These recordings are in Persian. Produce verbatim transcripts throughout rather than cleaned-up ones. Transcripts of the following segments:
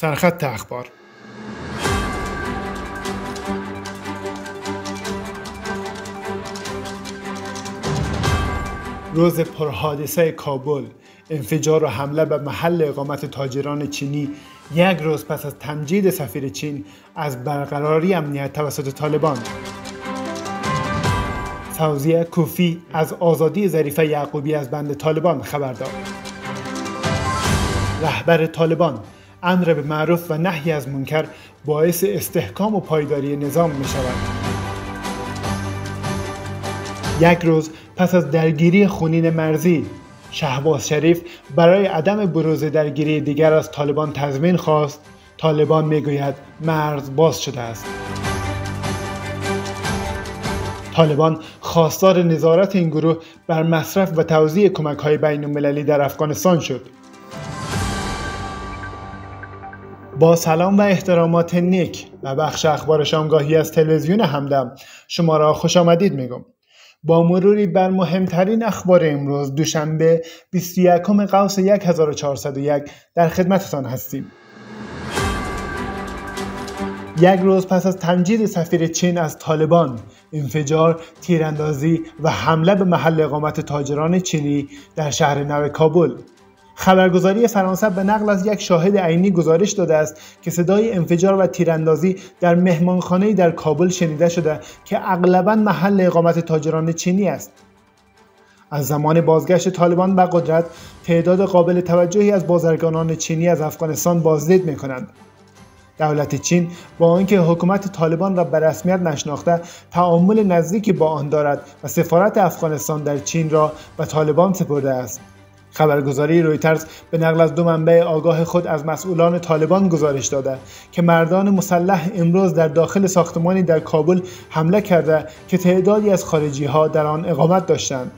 سرخط اخبار. روز پرحادثه کابل، انفجار و حمله به محل اقامت تاجران چینی یک روز پس از تمجید سفیر چین از برقراری امنیت توسط طالبان. فوزیه کوفی از آزادی ظریفه یعقوبی از بند طالبان خبر داد. رهبر طالبان: امر به معروف و نهی از منکر باعث استحکام و پایداری نظام می شود. یک روز پس از درگیری خونین مرزی، شهباز شریف برای عدم بروز درگیری دیگر از طالبان تضمین خواست. طالبان میگوید مرز باز شده است. طالبان خواستار نظارت این گروه بر مصرف و توزیع کمک‌های بین‌المللی در افغانستان شد. با سلام و احترامات نیک و بخش اخبار شامگاهی از تلویزیون همدم، شما را خوش آمدید میگم. با مروری بر مهمترین اخبار امروز دوشنبه بیست و یکم قوس هزار و چهارصد و یک در خدمتتان هستیم. یک روز پس از تمجید سفیر چین از طالبان، انفجار، تیراندازی و حمله به محل اقامت تاجران چینی در شهر نو کابل. خبرگزاری فرانسه به نقل از یک شاهد عینی گزارش داده است که صدای انفجار و تیراندازی در مهمانخانه‌ای در کابل شنیده شده که اغلباً محل اقامت تاجران چینی است. از زمان بازگشت طالبان به قدرت، تعداد قابل توجهی از بازرگانان چینی از افغانستان بازدید می‌کنند. دولت چین با آنکه حکومت طالبان را به رسمیت نشناخته، تعامل نزدیکی با آن دارد و سفارت افغانستان در چین را به طالبان سپرده است. خبرگزاری رویترز به نقل از دو منبع آگاه خود از مسئولان طالبان گزارش داده که مردان مسلح امروز در داخل ساختمانی در کابل حمله کرده که تعدادی از خارجی ها در آن اقامت داشتند.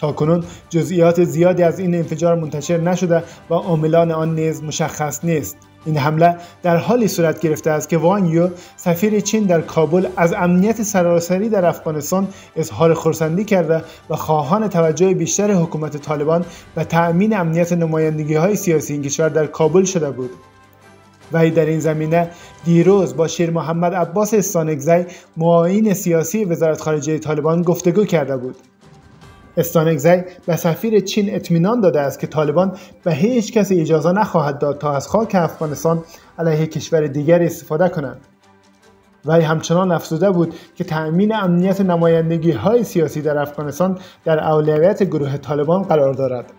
تاکنون جزئیات زیادی از این انفجار منتشر نشده و عاملان آن نیز مشخص نیست. این حمله در حالی صورت گرفته است که وان یو، سفیر چین در کابل، از امنیت سراسری در افغانستان اظهار خرسندی کرده و خواهان توجه بیشتر حکومت طالبان به تأمین امنیت نمایندگی‌های سیاسی این کشور در کابل شده بود. وی در این زمینه دیروز با شیر محمد عباس استانکزی، معاون سیاسی وزارت خارجه طالبان، گفتگو کرده بود. استانکزی به سفیر چین اطمینان داده است که طالبان به هیچ کسی اجازه نخواهد داد تا از خاک افغانستان علیه کشور دیگری استفاده کنند. وی همچنان افزوده بود که تأمین امنیت نمایندگی‌های سیاسی در افغانستان در اولویت گروه طالبان قرار دارد.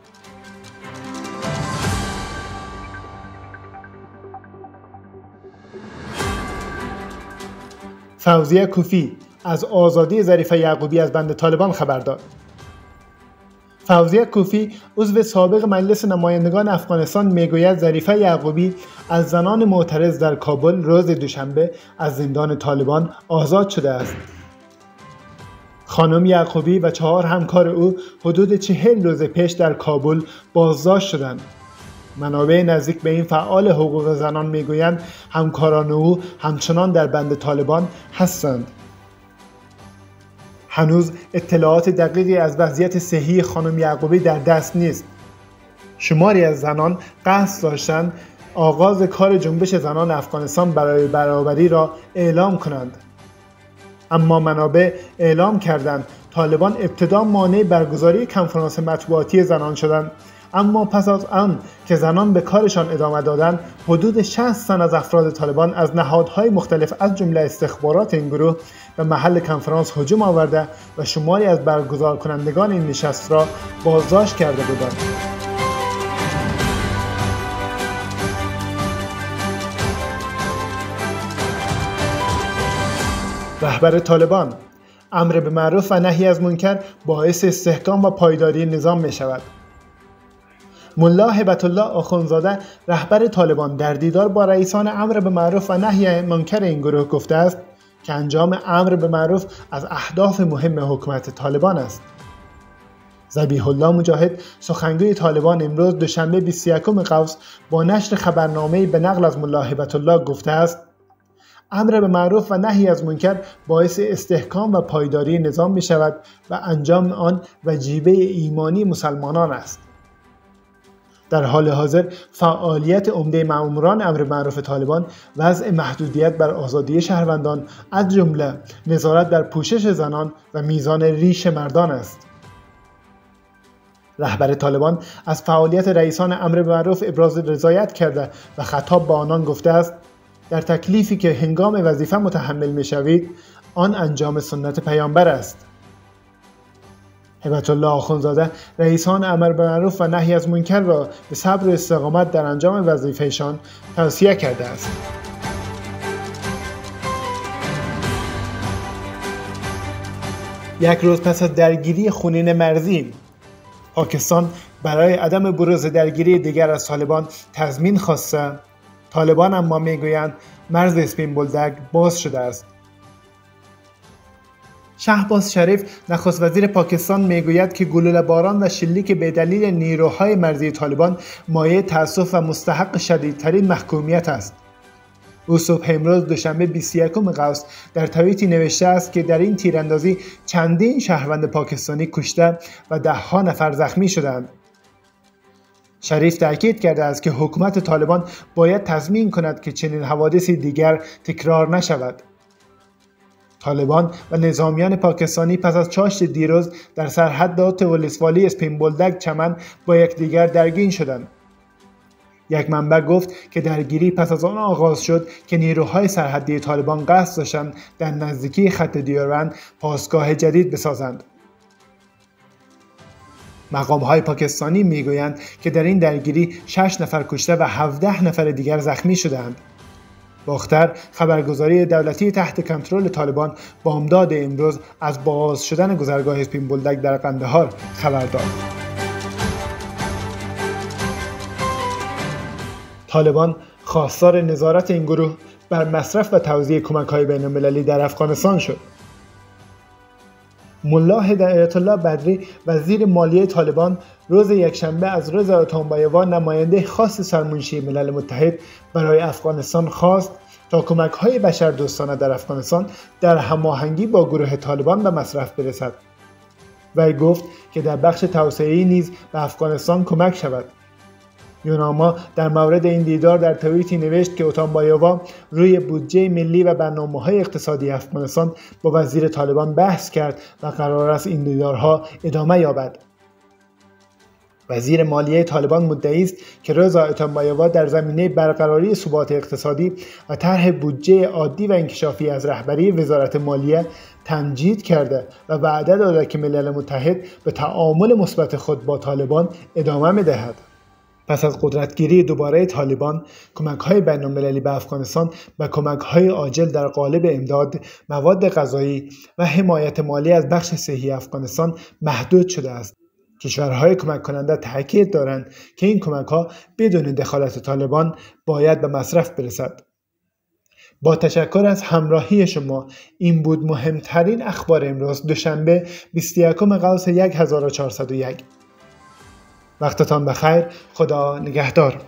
فوزیه کوفی از آزادی ظریفه یعقوبی از بند طالبان خبر داد. فوزیه کوفی، عضو سابق مجلس نمایندگان افغانستان، میگوید ظریفه یعقوبی از زنان معترض در کابل روز دوشنبه از زندان طالبان آزاد شده است. خانم یعقوبی و چهار همکار او حدود چهل روز پیش در کابل بازداشت شدند. منابع نزدیک به این فعال حقوق زنان میگویند همکاران او همچنان در بند طالبان هستند. هنوز اطلاعات دقیقی از وضعیت صحی خانم یعقوبی در دست نیست. شماری از زنان قصد داشتند آغاز کار جنبش زنان افغانستان برای برابری را اعلام کنند، اما منابع اعلام کردند طالبان ابتدا مانع برگزاری کنفرانس مطبوعاتی زنان شدند، اما پس از آن که زنان به کارشان ادامه دادند، حدود شصت تن از افراد طالبان از نهادهای مختلف از جمله استخبارات این گروه به محل کنفرانس هجوم آورده و شماری از برگزار کنندگان این نشست را بازداشت کرده بودند. رهبر طالبان: امر به معروف و نهی از منکر باعث استحکام و پایداری نظام می شود. ملا هبت الله آخوندزاده، رهبر طالبان، در دیدار با رئیسان امر به معروف و نهی از منکر این گروه گفته است که انجام امر به معروف از اهداف مهم حکومت طالبان است. ذبیح الله مجاهد، سخنگوی طالبان، امروز دوشنبه بیست و یکم قوس با نشر خبرنامه‌ای به نقل از ملا هبت الله گفته است امر به معروف و نهی از منکر باعث استحکام و پایداری نظام می شود و انجام آن وجیبه ایمانی مسلمانان است. در حال حاضر فعالیت عمده ماموران امر معروف طالبان وضع محدودیت بر آزادی شهروندان از جمله نظارت در پوشش زنان و میزان ریش مردان است. رهبر طالبان از فعالیت رئیسان امر معروف ابراز رضایت کرده و خطاب به آنان گفته است: در تکلیفی که هنگام وظیفه متحمل می‌شوید آن انجام سنت پیامبر است. هیبت الله آخوندزاده رئیسان امر به معروف و نهی از منکر را به صبر و استقامت در انجام وظیفهشان توصیه کرده است. یک روز پس از درگیری خونین مرزی، پاکستان برای عدم بروز درگیری دیگر از طالبان تضمین خواسته. طالبان اما میگویند مرز اسپین بولدک باز شده است. شهباز شریف نخست وزیر پاکستان میگوید که گلوله باران و شلیک به دلیل نیروهای مرزی طالبان مایه تأسف و مستحق شدیدترین محکومیت است. او صبح امروز دوشنبه بیست و یکم قوس در توییتی نوشته است که در این تیراندازی چندین شهروند پاکستانی کشته و ده ها نفر زخمی شدند. شریف تاکید کرده است که حکومت طالبان باید تضمین کند که چنین حوادثی دیگر تکرار نشود. طالبان و نظامیان پاکستانی پس از چاشت دیروز در سرحدات ولسوالی اسپین بولدک چمن با یکدیگر درگیر شدند. یک منبع گفت که درگیری پس از آن آغاز شد که نیروهای سرحدی طالبان قصد داشتند در نزدیکی خط دیورند پاسگاه جدید بسازند. مقامهای پاکستانی میگویند که در این درگیری شش نفر کشته و هفده نفر دیگر زخمی شدند. باختر خبرگزاری دولتی تحت کنترل طالبان با امداد امروز از باز شدن گذرگاه اسپین بولدک در قندهار خبر داد. طالبان خواستار نظارت این گروه بر مصرف و توزیع کمک‌های بین‌المللی در افغانستان شد. ملا در الله بدری وزیر مالیه طالبان روز یکشنبه از روز اوتامبایوا نماینده خاص سرمنشی ملل متحد برای افغانستان خواست تا کمک‌های بشردوستانه در افغانستان در هماهنگی با گروه طالبان به مصرف برسد. وی گفت که در بخش توسعه‌ای نیز به افغانستان کمک شود. یوناما در مورد این دیدار در توییتی نوشت که اوتامبایوا روی بودجه ملی و برنامه‌های اقتصادی افغانستان با وزیر طالبان بحث کرد و قرار است این دیدارها ادامه یابد. وزیر مالیه طالبان مدعی است که روز اوتامبایوا در زمینه برقراری ثبات اقتصادی و طرح بودجه عادی و انکشافی از رهبری وزارت مالیه تمجید کرده و وعده داده که ملل متحد به تعامل مثبت خود با طالبان ادامه می‌دهد. پس از قدرتگیری دوباره طالبان، کمک‌های بین‌المللی به افغانستان و کمک‌های عاجل در قالب امداد، مواد غذایی و حمایت مالی از بخش صحی افغانستان محدود شده است. کشورهای کمک کننده تاکید دارند که این کمک‌ها بدون دخالت طالبان باید به مصرف برسد. با تشکر از همراهی شما، این بود مهمترین اخبار امروز دوشنبه بیست و یکم قوس هزار و چهارصد و یک. وقتتان بخیر، خدا نگهدار.